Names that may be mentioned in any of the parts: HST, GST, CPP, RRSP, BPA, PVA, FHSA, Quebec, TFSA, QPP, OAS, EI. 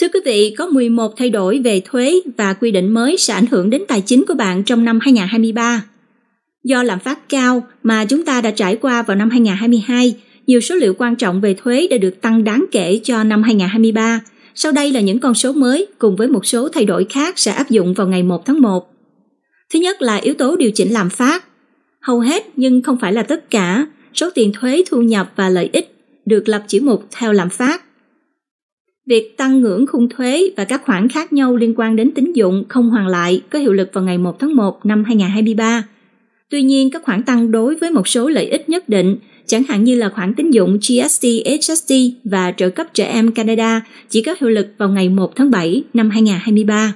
Thưa quý vị, có 11 thay đổi về thuế và quy định mới sẽ ảnh hưởng đến tài chính của bạn trong năm 2023. Do lạm phát cao mà chúng ta đã trải qua vào năm 2022, nhiều số liệu quan trọng về thuế đã được tăng đáng kể cho năm 2023. Sau đây là những con số mới cùng với một số thay đổi khác sẽ áp dụng vào ngày 1 tháng 1. Thứ nhất là yếu tố điều chỉnh lạm phát. Hầu hết nhưng không phải là tất cả, số tiền thuế thu nhập và lợi ích được lập chỉ mục theo lạm phát. Việc tăng ngưỡng khung thuế và các khoản khác nhau liên quan đến tín dụng không hoàn lại có hiệu lực vào ngày 1 tháng 1 năm 2023. Tuy nhiên, các khoản tăng đối với một số lợi ích nhất định, chẳng hạn như là khoản tín dụng GST, HST và trợ cấp trẻ em Canada chỉ có hiệu lực vào ngày 1 tháng 7 năm 2023.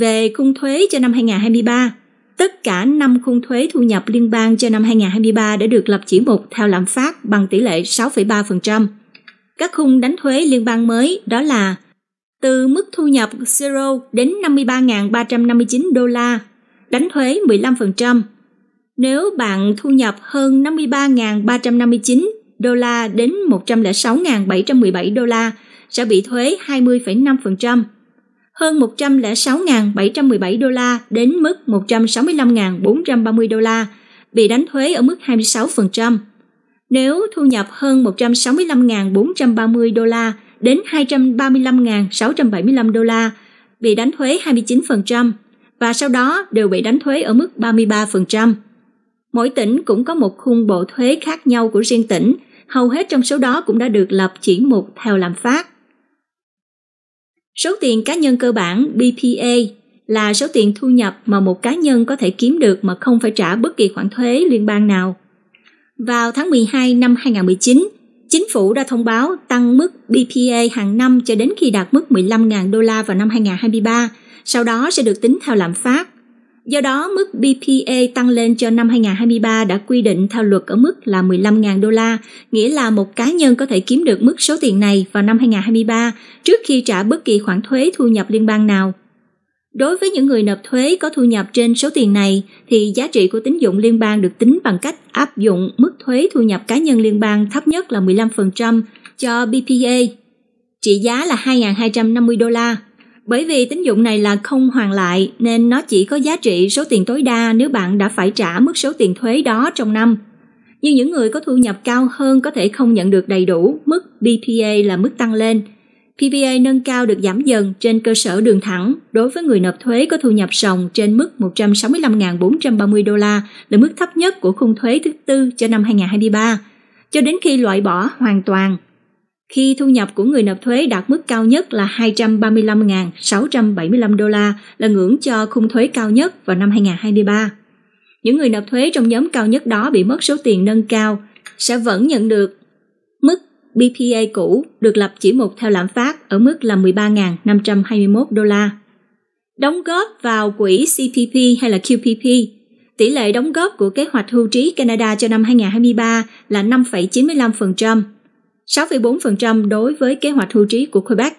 Về khung thuế cho năm 2023, tất cả 5 khung thuế thu nhập liên bang cho năm 2023 đã được lập chỉ mục theo lạm phát bằng tỷ lệ 6,3%. Các khung đánh thuế liên bang mới đó là từ mức thu nhập 0 đến 53.359 đô la, đánh thuế 15%. Nếu bạn thu nhập hơn 53.359 đô la đến 106.717 đô la sẽ bị thuế 20,5%. Hơn 106.717 đô la đến mức 165.430 đô la bị đánh thuế ở mức 26%. Nếu thu nhập hơn 165.430 đô la đến 235.675 đô la bị đánh thuế 29% và sau đó đều bị đánh thuế ở mức 33%. Mỗi tỉnh cũng có một khung bộ thuế khác nhau của riêng tỉnh, hầu hết trong số đó cũng đã được lập chỉ mục theo lạm phát. Số tiền cá nhân cơ bản BPA là số tiền thu nhập mà một cá nhân có thể kiếm được mà không phải trả bất kỳ khoản thuế liên bang nào. Vào tháng 12 năm 2019, Chính phủ đã thông báo tăng mức BPA hàng năm cho đến khi đạt mức 15.000 đô la vào năm 2023, sau đó sẽ được tính theo lạm phát. Do đó, mức BPA tăng lên cho năm 2023 đã quy định theo luật ở mức là 15.000 đô la, nghĩa là một cá nhân có thể kiếm được mức số tiền này vào năm 2023 trước khi trả bất kỳ khoản thuế thu nhập liên bang nào. Đối với những người nộp thuế có thu nhập trên số tiền này, thì giá trị của tín dụng liên bang được tính bằng cách áp dụng mức thuế thu nhập cá nhân liên bang thấp nhất là 15% cho BPA, trị giá là 2.250 đô la. Bởi vì tín dụng này là không hoàn lại nên nó chỉ có giá trị số tiền tối đa nếu bạn đã phải trả mức số tiền thuế đó trong năm. Nhưng những người có thu nhập cao hơn có thể không nhận được đầy đủ mức BPA là mức tăng lên. PVA nâng cao được giảm dần trên cơ sở đường thẳng đối với người nộp thuế có thu nhập ròng trên mức 165.430 đô la là mức thấp nhất của khung thuế thứ tư cho năm 2023, cho đến khi loại bỏ hoàn toàn. Khi thu nhập của người nộp thuế đạt mức cao nhất là 235.675 đô la là ngưỡng cho khung thuế cao nhất vào năm 2023. Những người nộp thuế trong nhóm cao nhất đó bị mất số tiền nâng cao sẽ vẫn nhận được mức BPA cũ được lập chỉ mục theo lạm phát ở mức là 13.521 đô la. Đóng góp vào quỹ CPP hay là QPP, tỷ lệ đóng góp của kế hoạch hưu trí Canada cho năm 2023 là 5,95%. 6,4% đối với kế hoạch hưu trí của Quebec,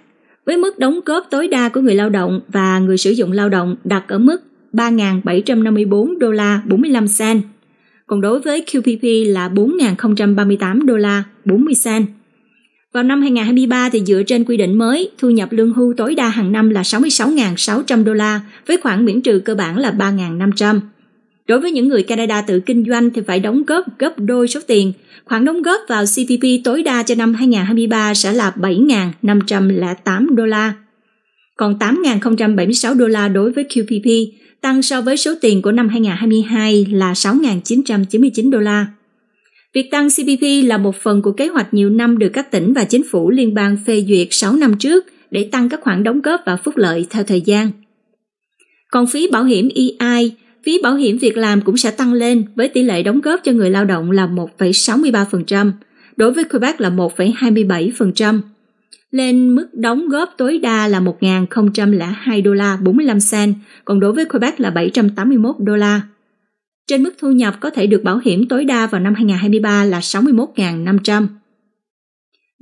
với mức đóng góp tối đa của người lao động và người sử dụng lao động đặt ở mức 3.754 đô la 45 cent, còn đối với QPP là 4.038 đô la 40 cent. Vào năm 2023 thì dựa trên quy định mới, thu nhập lương hưu tối đa hàng năm là 66.600 đô la với khoản miễn trừ cơ bản là 3.500. Đối với những người Canada tự kinh doanh thì phải đóng góp gấp đôi số tiền. Khoản đóng góp vào CPP tối đa cho năm 2023 sẽ là 7.508 đô la. Còn 8.076 đô la đối với QPP, tăng so với số tiền của năm 2022 là 6.999 đô la. Việc tăng CPP là một phần của kế hoạch nhiều năm được các tỉnh và chính phủ liên bang phê duyệt 6 năm trước để tăng các khoản đóng góp và phúc lợi theo thời gian. Còn phí bảo hiểm EI, phí bảo hiểm việc làm cũng sẽ tăng lên với tỷ lệ đóng góp cho người lao động là 1,63%, đối với Quebec là 1,27%, lên mức đóng góp tối đa là 1.002 đô la 45 cent, còn đối với Quebec là 781 đô la. Trên mức thu nhập có thể được bảo hiểm tối đa vào năm 2023 là 61.500.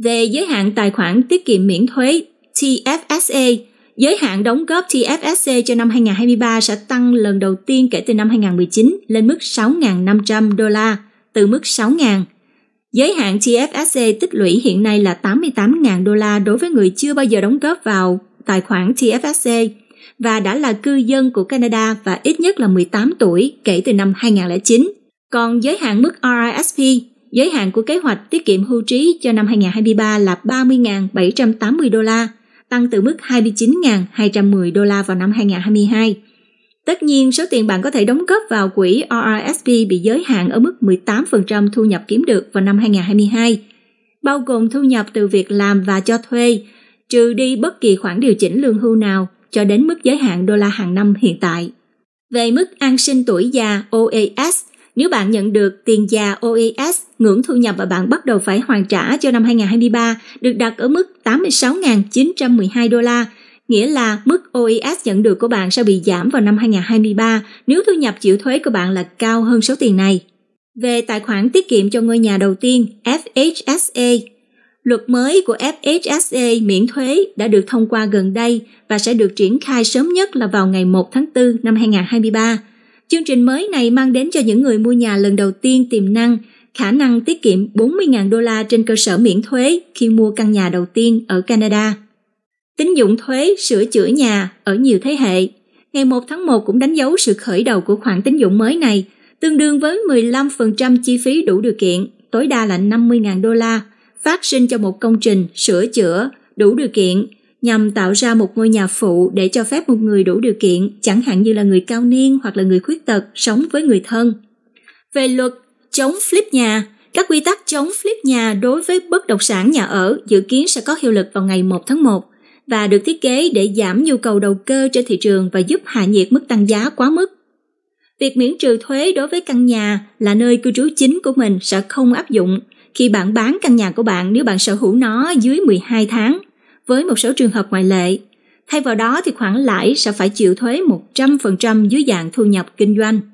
Về giới hạn tài khoản tiết kiệm miễn thuế TFSA, giới hạn đóng góp TFSA cho năm 2023 sẽ tăng lần đầu tiên kể từ năm 2019 lên mức 6.500 đô la, từ mức 6.000. Giới hạn TFSA tích lũy hiện nay là 88.000 đô la đối với người chưa bao giờ đóng góp vào tài khoản TFSA và đã là cư dân của Canada và ít nhất là 18 tuổi kể từ năm 2009. Còn giới hạn mức RRSP, giới hạn của kế hoạch tiết kiệm hưu trí cho năm 2023 là 30.780 đô la, tăng từ mức 29.210 đô la vào năm 2022. Tất nhiên, số tiền bạn có thể đóng góp vào quỹ RRSP bị giới hạn ở mức 18% thu nhập kiếm được vào năm 2022, bao gồm thu nhập từ việc làm và cho thuê, trừ đi bất kỳ khoản điều chỉnh lương hưu nào cho đến mức giới hạn đô la hàng năm hiện tại. Về mức an sinh tuổi già OAS, nếu bạn nhận được tiền già OAS, ngưỡng thu nhập mà bạn bắt đầu phải hoàn trả cho năm 2023 được đặt ở mức 86.912 đô la, nghĩa là mức OAS nhận được của bạn sẽ bị giảm vào năm 2023 nếu thu nhập chịu thuế của bạn là cao hơn số tiền này. Về tài khoản tiết kiệm cho ngôi nhà đầu tiên, FHSA, luật mới của FHSA miễn thuế đã được thông qua gần đây và sẽ được triển khai sớm nhất là vào ngày 1 tháng 4 năm 2023. Chương trình mới này mang đến cho những người mua nhà lần đầu tiên tiềm năng khả năng tiết kiệm 40.000 đô la trên cơ sở miễn thuế khi mua căn nhà đầu tiên ở Canada. Tín dụng thuế sửa chữa nhà ở nhiều thế hệ. Ngày 1 tháng 1 cũng đánh dấu sự khởi đầu của khoản tín dụng mới này, tương đương với 15% chi phí đủ điều kiện, tối đa là 50.000 đô la, phát sinh cho một công trình sửa chữa đủ điều kiện nhằm tạo ra một ngôi nhà phụ để cho phép một người đủ điều kiện, chẳng hạn như là người cao niên hoặc là người khuyết tật sống với người thân. Về luật chống flip nhà, các quy tắc chống flip nhà đối với bất động sản nhà ở dự kiến sẽ có hiệu lực vào ngày 1 tháng 1 và được thiết kế để giảm nhu cầu đầu cơ trên thị trường và giúp hạ nhiệt mức tăng giá quá mức. Việc miễn trừ thuế đối với căn nhà là nơi cư trú chính của mình sẽ không áp dụng khi bạn bán căn nhà của bạn nếu bạn sở hữu nó dưới 12 tháng, với một số trường hợp ngoại lệ. Thay vào đó thì khoản lãi sẽ phải chịu thuế 100% dưới dạng thu nhập kinh doanh.